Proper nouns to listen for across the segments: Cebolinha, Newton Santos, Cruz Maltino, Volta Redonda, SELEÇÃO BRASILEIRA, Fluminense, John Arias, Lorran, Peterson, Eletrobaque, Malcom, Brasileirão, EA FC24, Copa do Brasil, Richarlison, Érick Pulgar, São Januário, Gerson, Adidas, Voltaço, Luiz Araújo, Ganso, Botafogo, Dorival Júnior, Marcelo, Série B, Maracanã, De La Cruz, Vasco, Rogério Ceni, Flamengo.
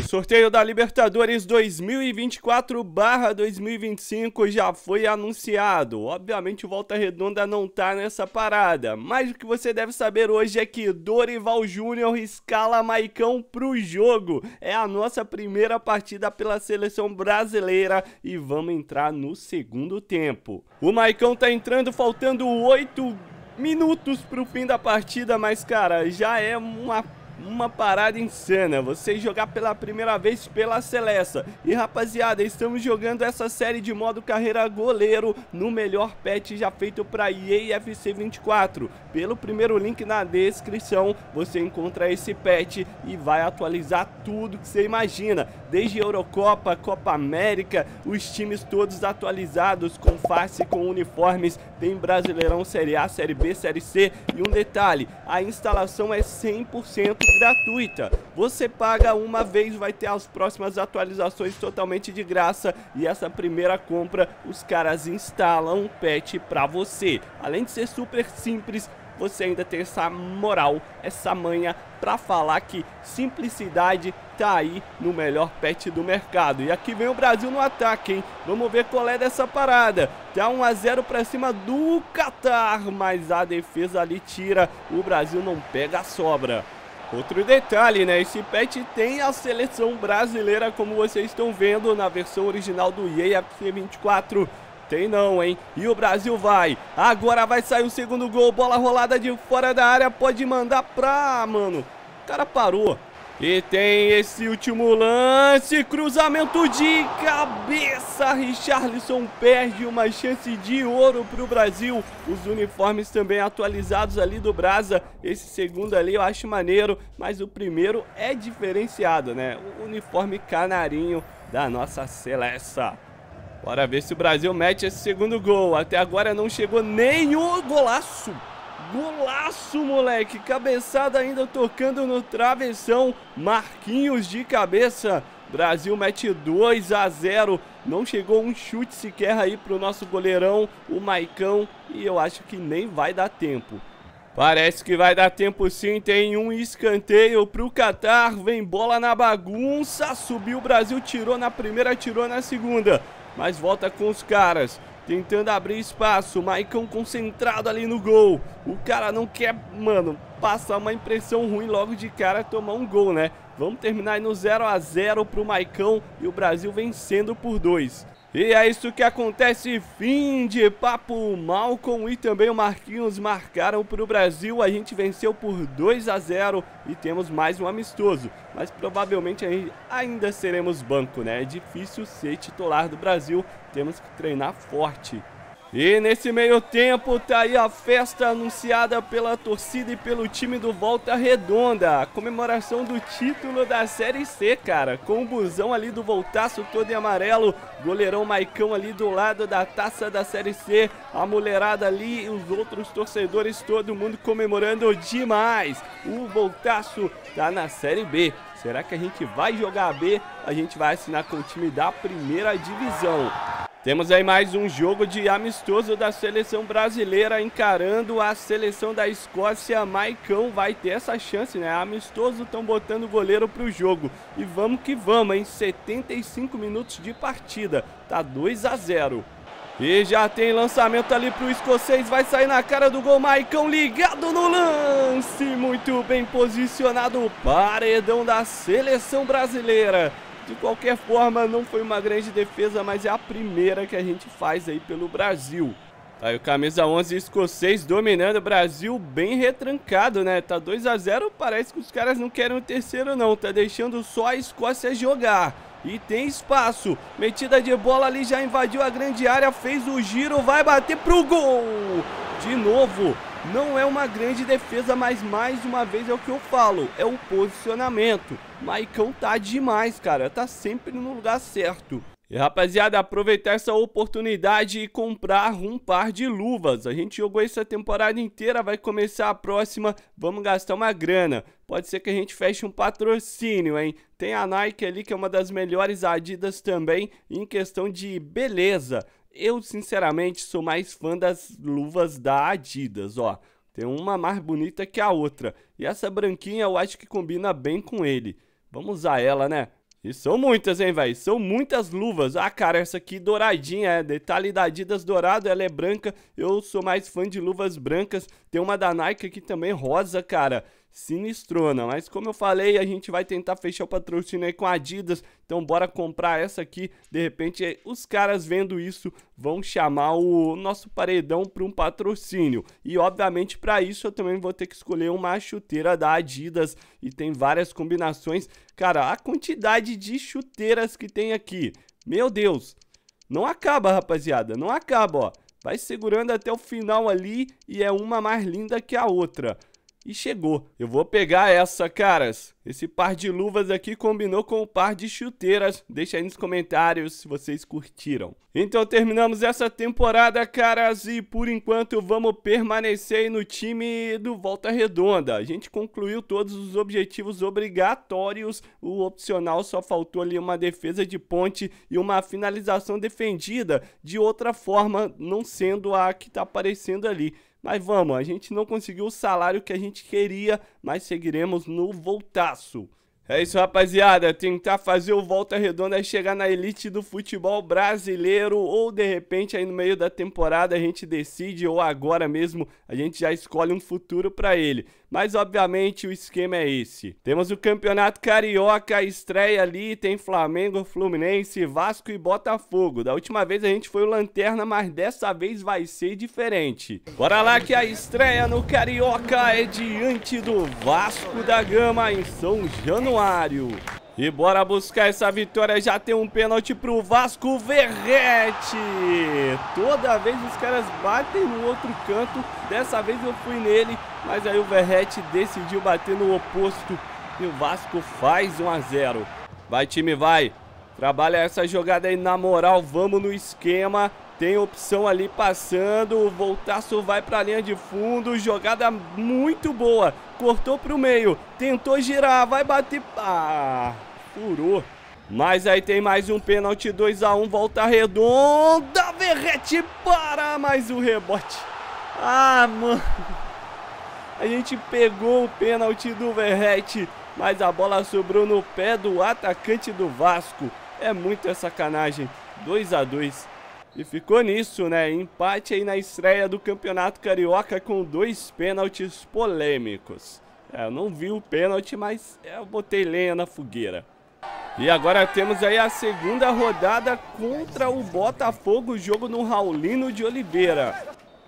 O sorteio da Libertadores 2024/2025 já foi anunciado. Obviamente o Volta Redonda não tá nessa parada, mas o que você deve saber hoje é que Dorival Júnior escala Maicão pro jogo. É a nossa primeira partida pela seleção brasileira e vamos entrar no segundo tempo. O Maicão tá entrando faltando 8 minutos pro fim da partida, mas cara, já é uma parada insana, você jogar pela primeira vez pela Seleção. E rapaziada, estamos jogando essa série de modo carreira goleiro no melhor patch já feito para EA FC24. Pelo primeiro link na descrição você encontra esse patch e vai atualizar tudo que você imagina. Desde Eurocopa, Copa América, os times todos atualizados com face, com uniformes. Tem Brasileirão, Série A, Série B, Série C. E um detalhe, a instalação é 100% gratuita. Você paga uma vez, vai ter as próximas atualizações totalmente de graça, e essa primeira compra os caras instalam um patch pra você. Além de ser super simples, você ainda tem essa moral, essa manha pra falar que simplicidade tá aí no melhor patch do mercado. E aqui vem o Brasil no ataque, hein? Vamos ver qual é dessa parada. Tá 1 a 0 pra cima do Catar, mas a defesa ali tira, o Brasil não pega a sobra. Outro detalhe, né? Esse patch tem a seleção brasileira, como vocês estão vendo na versão original do EA FC24. Tem não, hein? E o Brasil vai. Agora vai sair o segundo gol. Bola rolada de fora da área. Pode mandar pra... Mano, o cara parou. E tem esse último lance. Cruzamento de cabeça. Richarlison perde uma chance de ouro pro Brasil. Os uniformes também atualizados ali do Brasa. Esse segundo ali eu acho maneiro, mas o primeiro é diferenciado, né? O uniforme canarinho da nossa seleção. Bora ver se o Brasil mete esse segundo gol. Até agora não chegou nenhum golaço. Golaço, moleque, cabeçada ainda tocando no travessão, Marquinhos de cabeça, Brasil mete 2 a 0, não chegou um chute sequer aí pro nosso goleirão, o Maicão, e eu acho que nem vai dar tempo. Parece que vai dar tempo sim, tem um escanteio pro Catar, vem bola na bagunça, subiu o Brasil, tirou na primeira, tirou na segunda, mas volta com os caras. Tentando abrir espaço, Maicão concentrado ali no gol. O cara não quer, mano, passar uma impressão ruim logo de cara, tomar um gol, né? Vamos terminar aí no 0 a 0 pro Maicão e o Brasil vencendo por 2. E é isso que acontece, fim de papo. O Malcom e também o Marquinhos marcaram para o Brasil, a gente venceu por 2 a 0 e temos mais um amistoso, mas provavelmente ainda seremos banco, né? É difícil ser titular do Brasil, temos que treinar forte. E nesse meio tempo tá aí a festa anunciada pela torcida e pelo time do Volta Redonda, a comemoração do título da Série C, cara, com o busão ali do Voltaço todo em amarelo, goleirão Maicão ali do lado da taça da Série C, a mulherada ali e os outros torcedores, todo mundo comemorando demais. O Voltaço tá na Série B. Será que a gente vai jogar a B? A gente vai assinar com o time da primeira divisão. Temos aí mais um jogo de amistoso da seleção brasileira encarando a seleção da Escócia. Maicão vai ter essa chance, né? Amistoso, estão botando o goleiro pro jogo. E vamos que vamos, hein? 75 minutos de partida. Tá 2 a 0. E já tem lançamento ali pro escocês, vai sair na cara do gol, Maicão ligado no lance, muito bem posicionado, o paredão da seleção brasileira. De qualquer forma, não foi uma grande defesa, mas é a primeira que a gente faz aí pelo Brasil. Tá aí o camisa 11 escocês dominando o Brasil, bem retrancado, né? Tá 2 a 0, parece que os caras não querem o terceiro não, tá deixando só a Escócia jogar. E tem espaço, metida de bola ali, já invadiu a grande área, fez o giro, vai bater pro gol. De novo, não é uma grande defesa, mas mais uma vez é o que eu falo, é o posicionamento. Maicão tá demais, cara, tá sempre no lugar certo. E rapaziada, aproveitar essa oportunidade e comprar um par de luvas. A gente jogou essa temporada inteira, vai começar a próxima, vamos gastar uma grana. Pode ser que a gente feche um patrocínio, hein? Tem a Nike ali, que é uma das melhores, a Adidas também, em questão de beleza. Eu, sinceramente, sou mais fã das luvas da Adidas, ó. Tem uma mais bonita que a outra. E essa branquinha eu acho que combina bem com ele. Vamos usar ela, né? E são muitas, hein, velho? São muitas luvas. Ah, cara, essa aqui douradinha, é detalhe da Adidas dourado, ela é branca. Eu sou mais fã de luvas brancas. Tem uma da Nike aqui também, rosa, cara. Sinistrona, mas como eu falei, a gente vai tentar fechar o patrocínio aí com a Adidas. Então bora comprar essa aqui. De repente os caras vendo isso vão chamar o nosso paredão para um patrocínio. E obviamente para isso eu também vou ter que escolher uma chuteira da Adidas. E tem várias combinações. Cara, a quantidade de chuteiras que tem aqui, meu Deus, não acaba, rapaziada. Não acaba, ó. Vai segurando até o final ali e é uma mais linda que a outra. E chegou, eu vou pegar essa, caras. Esse par de luvas aqui combinou com o par de chuteiras. Deixa aí nos comentários se vocês curtiram. Então terminamos essa temporada, caras. E por enquanto vamos permanecer aí no time do Volta Redonda. A gente concluiu todos os objetivos obrigatórios. O opcional só faltou ali uma defesa de ponte e uma finalização defendida de outra forma, não sendo a que tá aparecendo ali. Mas vamos, a gente não conseguiu o salário que a gente queria, mas seguiremos no Voltaço. É isso, rapaziada, tentar fazer o Volta Redonda é chegar na elite do futebol brasileiro, ou de repente aí no meio da temporada a gente decide, ou agora mesmo a gente já escolhe um futuro para ele. Mas obviamente o esquema é esse. Temos o Campeonato Carioca, estreia ali, tem Flamengo, Fluminense, Vasco e Botafogo. Da última vez a gente foi o Lanterna, mas dessa vez vai ser diferente. Bora lá que a estreia no Carioca é diante do Vasco da Gama em São Januário. E bora buscar essa vitória, já tem um pênalti pro Vasco, Verrete! Toda vez os caras batem no outro canto, dessa vez eu fui nele, mas aí o Verrete decidiu bater no oposto e o Vasco faz 1 a 0. Vai time, vai! Trabalha essa jogada aí na moral, vamos no esquema. Tem opção ali passando, o Voltaço vai para a linha de fundo, jogada muito boa, cortou para o meio, tentou girar, vai bater, ah, furou. Mas aí tem mais um pênalti, 2 a 1, Volta Redonda, Verrete para mais um rebote. Ah, mano, a gente pegou o pênalti do Verrete, mas a bola sobrou no pé do atacante do Vasco. É muita sacanagem, 2 a 2. E ficou nisso, né? Empate aí na estreia do Campeonato Carioca com 2 pênaltis polêmicos. É, eu não vi o pênalti, mas eu botei lenha na fogueira. E agora temos aí a segunda rodada contra o Botafogo, jogo no Raulino de Oliveira.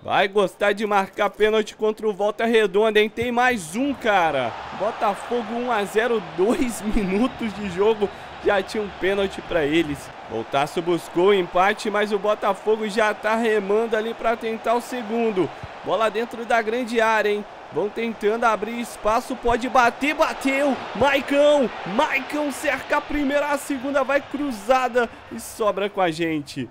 Vai gostar de marcar pênalti contra o Volta Redonda, hein? Tem mais um, cara. Botafogo 1 a 0, 2 minutos de jogo. Já tinha um pênalti para eles. Voltaço buscou o empate, mas o Botafogo já tá remando ali para tentar o segundo. Bola dentro da grande área, hein? Vão tentando abrir espaço, pode bater, bateu! Maicão cerca a primeira, a segunda vai cruzada e sobra com a gente.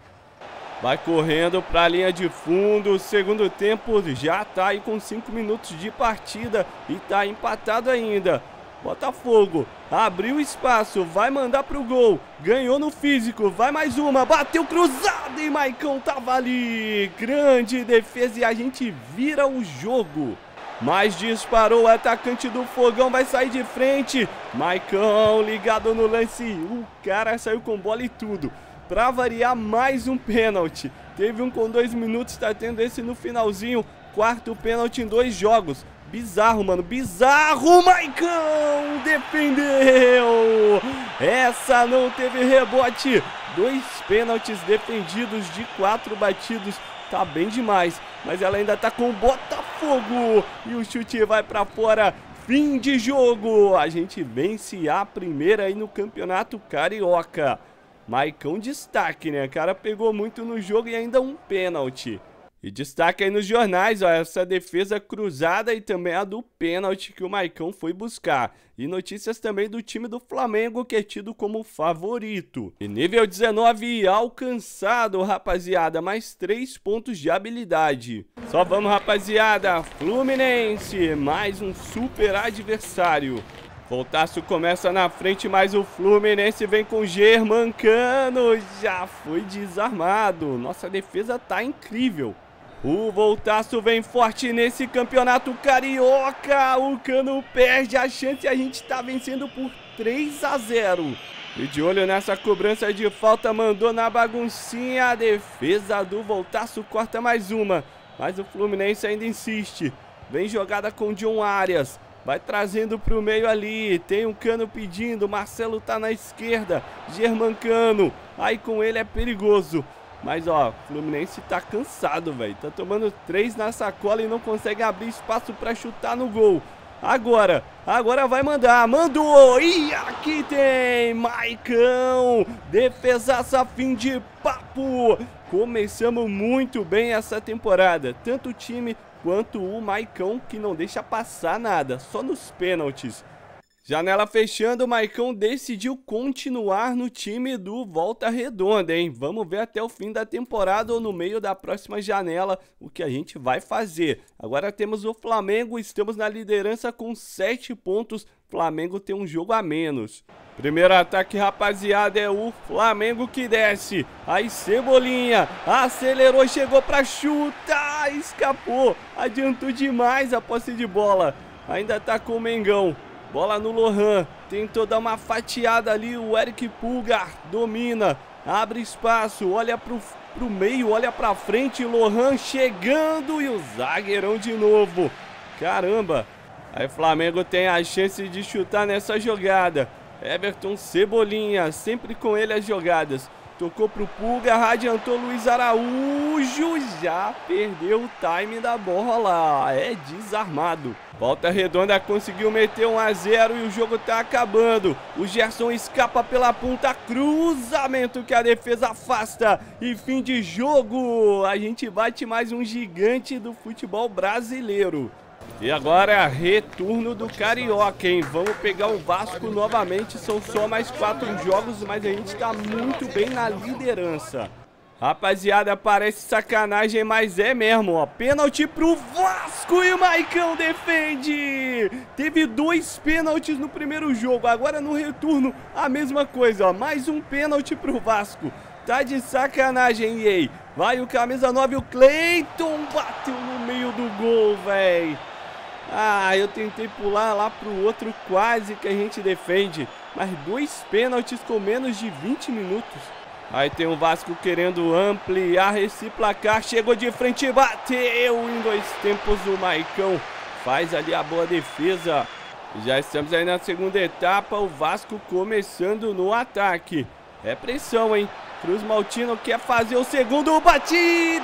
Vai correndo para a linha de fundo, segundo tempo já tá aí com 5 minutos de partida e tá empatado ainda. Botafogo abriu espaço, vai mandar pro gol, ganhou no físico, vai mais uma, bateu cruzado e Maicão tava ali, grande defesa e a gente vira o jogo. Mas disparou, o atacante do Fogão vai sair de frente, Maicão ligado no lance, o cara saiu com bola e tudo. Pra variar, mais um pênalti, teve um com 2 minutos, tá tendo esse no finalzinho, 4º pênalti em 2 jogos. Bizarro, mano, bizarro, Maicão defendeu, essa não teve rebote, 2 pênaltis defendidos de 4 batidos, tá bem demais, mas ela ainda tá com o Botafogo e o chute vai pra fora, fim de jogo, a gente vence a primeira aí no Campeonato Carioca. Maicão destaque, né, cara, pegou muito no jogo e ainda um pênalti. E destaca aí nos jornais, ó, essa defesa cruzada e também a do pênalti que o Maicão foi buscar. E notícias também do time do Flamengo, que é tido como favorito. E nível 19 alcançado, rapaziada, mais 3 pontos de habilidade. Só vamos, rapaziada, Fluminense, mais um super adversário. Voltaço começa na frente, mas o Fluminense vem com Germán Cano, já foi desarmado, nossa defesa tá incrível. O Voltaço vem forte nesse Campeonato Carioca, o Cano perde a chance e a gente tá vencendo por 3 a 0. E de olho nessa cobrança de falta, mandou na baguncinha. A defesa do Voltaço corta mais uma. Mas o Fluminense ainda insiste. Vem jogada com John Arias. Vai trazendo para o meio ali. Tem um Cano pedindo. Marcelo tá na esquerda. Germán Cano. Aí com ele é perigoso. Mas ó, o Fluminense tá cansado, velho. Tá tomando 3 na sacola e não consegue abrir espaço para chutar no gol. Agora vai mandar, mandou, e aqui tem Maicão, defesaça, fim de papo. Começamos muito bem essa temporada, tanto o time quanto o Maicão, que não deixa passar nada, só nos pênaltis. Janela fechando, o Maicão decidiu continuar no time do Volta Redonda, hein? Vamos ver até o fim da temporada ou no meio da próxima janela o que a gente vai fazer. Agora temos o Flamengo, estamos na liderança com 7 pontos. Flamengo tem um jogo a menos. Primeiro ataque, rapaziada, é o Flamengo que desce. Aí Cebolinha acelerou, chegou pra chutar, escapou. Adiantou demais a posse de bola. Ainda tá com o Mengão. Bola no Lorran, tentou dar uma fatiada ali, o Érick Pulgar domina, abre espaço, olha pro meio, olha pra frente, Lorran chegando e o zagueirão de novo. Caramba, aí Flamengo tem a chance de chutar nessa jogada. Everton Cebolinha, sempre com ele as jogadas. Tocou pro Pulgar, adiantou Luiz Araújo, já perdeu o time da bola, é desarmado. Volta Redonda conseguiu meter 1 a 0 e o jogo tá acabando. O Gerson escapa pela ponta, cruzamento que a defesa afasta e fim de jogo. A gente bate mais um gigante do futebol brasileiro. E agora retorno do Carioca, hein? Vamos pegar o Vasco novamente, são só mais 4 jogos, mas a gente tá muito bem na liderança. Rapaziada, parece sacanagem, mas é mesmo, ó. Pênalti pro Vasco e o Maicão defende! Teve 2 pênaltis no primeiro jogo, agora no retorno a mesma coisa, ó. Mais um pênalti pro Vasco. Tá de sacanagem, EA. Vai o camisa 9, o Cleiton bateu no meio do gol, velho. Ah, eu tentei pular lá pro outro, quase que a gente defende. Mas 2 pênaltis com menos de 20 minutos. Aí tem o Vasco querendo ampliar esse placar. Chegou de frente e bateu em 2 tempos o Maicão. Faz ali a boa defesa. Já estamos aí na segunda etapa. O Vasco começando no ataque. É pressão, hein? Cruz Maltino quer fazer o segundo, bate,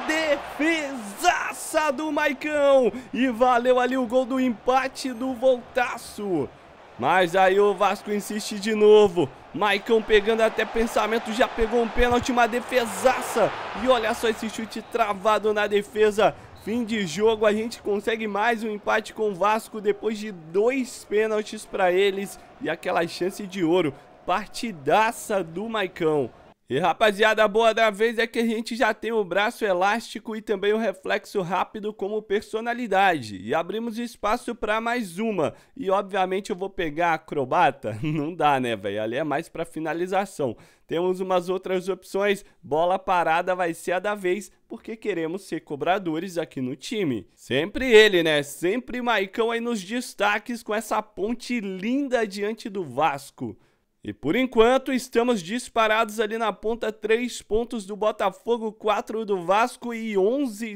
defesaça do Maicão, e valeu ali o gol do empate do Voltaço. Mas aí o Vasco insiste de novo, Maicão pegando até pensamento, já pegou um pênalti, uma defesaça, e olha só esse chute travado na defesa. Fim de jogo, a gente consegue mais um empate com o Vasco depois de 2 pênaltis para eles, e aquela chance de ouro. Partidaça do Maicão. E rapaziada, a boa da vez é que a gente já tem o braço elástico e também o reflexo rápido como personalidade. E abrimos espaço para mais uma. E obviamente eu vou pegar a acrobata. Não dá, né, velho? Ali é mais para finalização. Temos umas outras opções. Bola parada vai ser a da vez, porque queremos ser cobradores aqui no time. Sempre ele, né? Sempre Maicão aí nos destaques com essa ponte linda diante do Vasco. E por enquanto estamos disparados ali na ponta, 3 pontos do Botafogo, 4 do Vasco e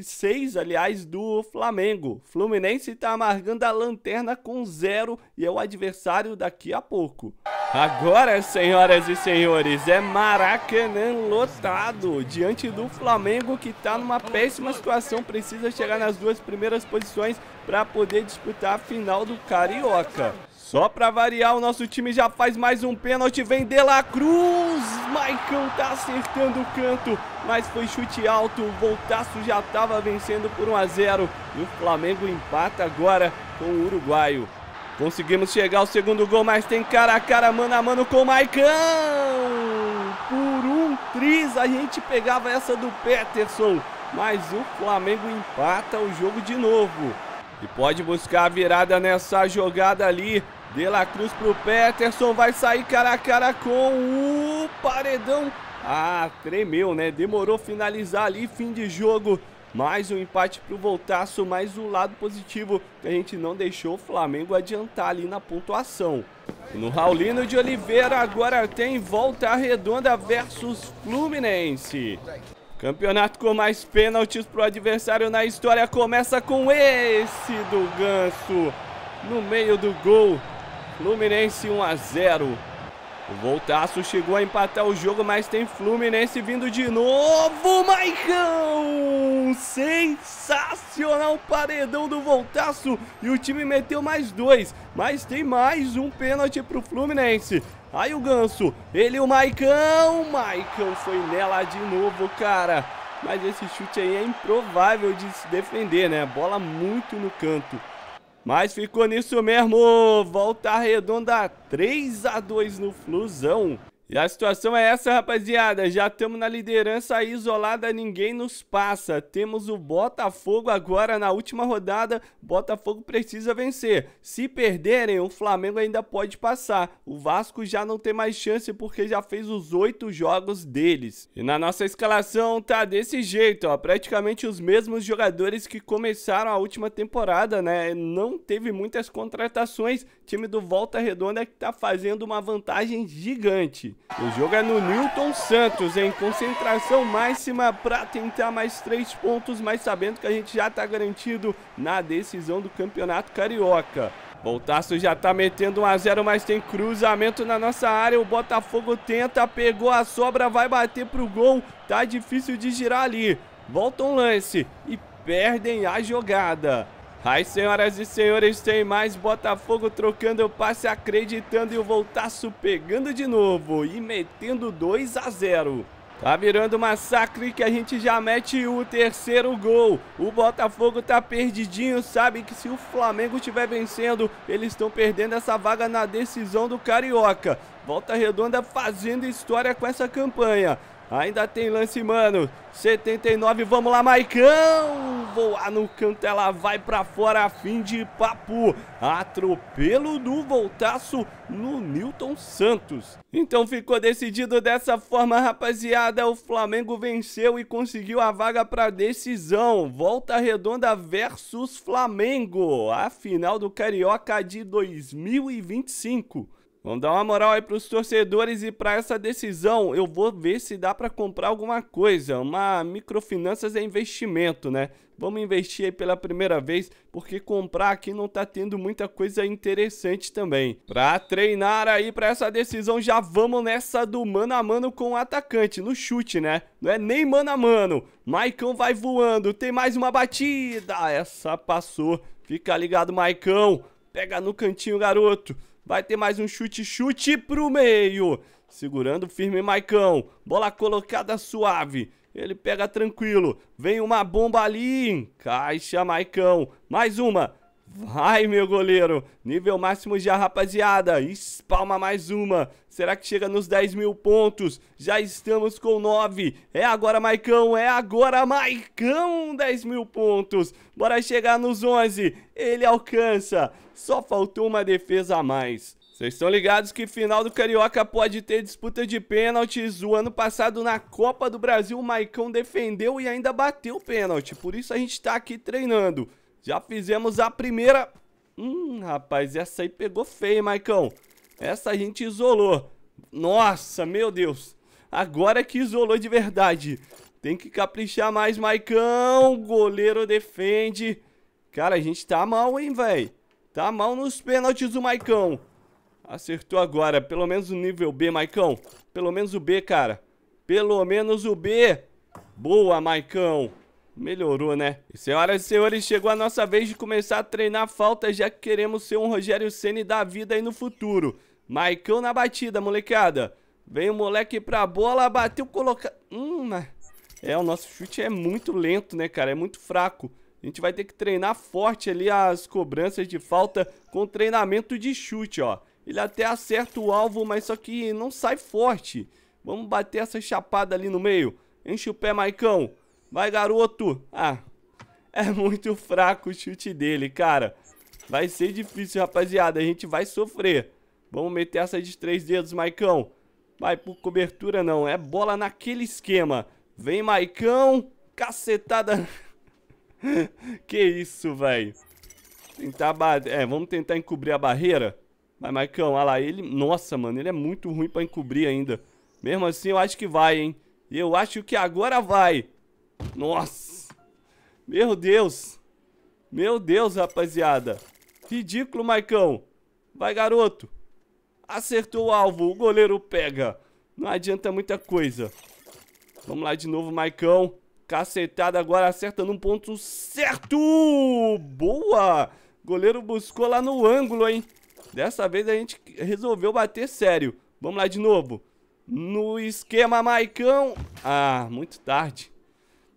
6, aliás, do Flamengo. Fluminense está amargando a lanterna com 0 e é o adversário daqui a pouco. Agora, senhoras e senhores, é Maracanã lotado diante do Flamengo, que está numa péssima situação, precisa chegar nas 2 primeiras posições para poder disputar a final do Carioca. Só pra variar, o nosso time já faz mais um pênalti, vem De La Cruz, Maicão tá acertando o canto, mas foi chute alto, o Voltaço já tava vencendo por 1 a 0 e o Flamengo empata agora com o uruguaio. Conseguimos chegar ao segundo gol, mas tem cara a cara, mano a mano com o Maicão. Por um triz a gente pegava essa do Peterson, mas o Flamengo empata o jogo de novo. E pode buscar a virada nessa jogada ali. De La Cruz pro Peterson, vai sair cara a cara com o paredão. Ah, tremeu, né? Demorou finalizar ali, fim de jogo. Mais um empate para o Voltaço, mas o lado positivo, a gente não deixou o Flamengo adiantar ali na pontuação. No Raulino de Oliveira agora tem Volta Redonda versus Fluminense. Campeonato com mais pênaltis para o adversário na história começa com esse do Ganso. No meio do gol, Fluminense 1 a 0. O Voltaço chegou a empatar o jogo, mas tem Fluminense vindo de novo. Maicão! Sensacional paredão do Voltaço. E o time meteu mais 2. Mas tem mais um pênalti pro Fluminense. Aí o Ganso. Ele e o Maicão. Maicão foi nela de novo, cara. Mas esse chute aí é improvável de se defender, né? Bola muito no canto. Mas ficou nisso mesmo, Volta Redonda 3 a 2 no Flusão. E a situação é essa, rapaziada, já estamos na liderança isolada, ninguém nos passa. Temos o Botafogo agora na última rodada, Botafogo precisa vencer. Se perderem, o Flamengo ainda pode passar. O Vasco já não tem mais chance porque já fez os 8 jogos deles. E na nossa escalação tá desse jeito, ó, praticamente os mesmos jogadores que começaram a última temporada, né? Não teve muitas contratações, time do Volta Redonda que tá fazendo uma vantagem gigante. O jogo é no Newton Santos, em concentração máxima para tentar mais 3 pontos, mas sabendo que a gente já está garantido na decisão do Campeonato Carioca. Voltaço já está metendo 1 a 0, mas tem cruzamento na nossa área. O Botafogo tenta, pegou a sobra, vai bater pro gol. Tá difícil de girar ali. Volta um lance e perdem a jogada. As senhoras e senhores, tem mais Botafogo trocando o passe, acreditando, e o Voltaço pegando de novo e metendo 2 a 0. Tá virando massacre que a gente já mete o 3º gol. O Botafogo tá perdidinho, sabe que se o Flamengo estiver vencendo, eles estão perdendo essa vaga na decisão do Carioca. Volta Redonda fazendo história com essa campanha. Ainda tem lance, mano. 79, vamos lá, Maicão. Voar no canto, ela vai pra fora, fim de papo. Atropelo do Voltaço no Newton Santos. Então ficou decidido dessa forma, rapaziada. O Flamengo venceu e conseguiu a vaga pra decisão. Volta Redonda versus Flamengo. A final do Carioca de 2025. Vamos dar uma moral aí pros torcedores e para essa decisão. Eu vou ver se dá para comprar alguma coisa. Uma microfinanças é investimento, né? Vamos investir aí pela primeira vez, porque comprar aqui não tá tendo muita coisa interessante também. Pra treinar aí pra essa decisão, já vamos nessa do mano a mano com o atacante, no chute, né? Não é nem mano a mano. Maicão vai voando, tem mais uma batida. Essa passou. Fica ligado, Maicão. Pega no cantinho, garoto. Vai ter mais um chute pro meio. Segurando firme, Maicão. Bola colocada suave. Ele pega tranquilo. Vem uma bomba ali. Encaixa, Maicão. Mais uma. Vai, meu goleiro. Nível máximo já, rapaziada. Espalma mais uma. Será que chega nos 10 mil pontos? Já estamos com 9. É agora, Maicão. É agora, Maicão. 10 mil pontos. Bora chegar nos 11. Ele alcança. Só faltou uma defesa a mais. Vocês estão ligados que final do Carioca pode ter disputa de pênaltis. O ano passado na Copa do Brasil, o Maicão defendeu e ainda bateu o pênalti. Por isso a gente tá aqui treinando. Já fizemos a primeira. Rapaz, essa aí pegou feio, hein, Maicão? Essa a gente isolou. Nossa, meu Deus. Agora que isolou de verdade. Tem que caprichar mais, Maicão. Goleiro defende. Cara, a gente tá mal, hein, velho? Tá mal nos pênaltis o Maicão. Acertou agora. Pelo menos o nível B, Maicão. Pelo menos o B, cara. Pelo menos o B. Boa, Maicão. Melhorou, né? E senhoras e senhores, chegou a nossa vez de começar a treinar falta, já que queremos ser um Rogério Ceni da vida aí no futuro. Maicão na batida, molecada. Vem o moleque pra bola, bateu, coloca... o nosso chute é muito lento, né, cara? É muito fraco. A gente vai ter que treinar forte ali as cobranças de falta com treinamento de chute, ó. Ele até acerta o alvo, mas só que não sai forte. Vamos bater essa chapada ali no meio. Enche o pé, Maicão. Vai, garoto. Ah, é muito fraco o chute dele, cara. Vai ser difícil, rapaziada. A gente vai sofrer. Vamos meter essa de 3 dedos, Maicão. Vai por cobertura, não. É bola naquele esquema. Vem, Maicão. Cacetada. Que isso, velho. Tentar... É, vamos tentar encobrir a barreira. Vai, Maicão, olha lá, ele... Nossa, mano, ele é muito ruim pra encobrir ainda. Mesmo assim, eu acho que vai, hein. Eu acho que agora vai. Nossa. Meu Deus. Meu Deus, rapaziada. Ridículo, Maicão. Vai, garoto. Acertou o alvo, o goleiro pega. Não adianta muita coisa. Vamos lá de novo, Maicão. Cacetada agora, acerta num ponto certo. Boa. Goleiro buscou lá no ângulo, hein. Dessa vez a gente resolveu bater sério. Vamos lá de novo. No esquema, Maicão. Ah, muito tarde.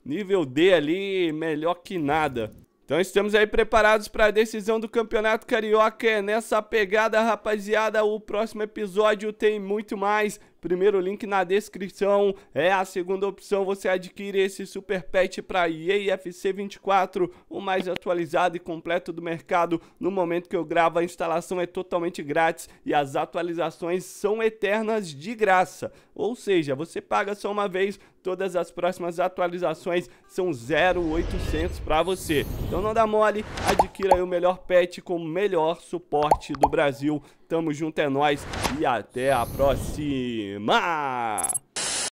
Nível D ali, melhor que nada. Então estamos aí preparados para a decisão do Campeonato Carioca. É nessa pegada, rapaziada. O próximo episódio tem muito mais. Primeiro link na descrição. É a segunda opção, você adquire esse super pet para EA FC24, o mais atualizado e completo do mercado. No momento que eu gravo, a instalação é totalmente grátis e as atualizações são eternas de graça. Ou seja, você paga só uma vez. Todas as próximas atualizações são 0,800 para você. Então não dá mole, adquira aí o melhor pet com o melhor suporte do Brasil. Tamo junto, é nóis e até a próxima!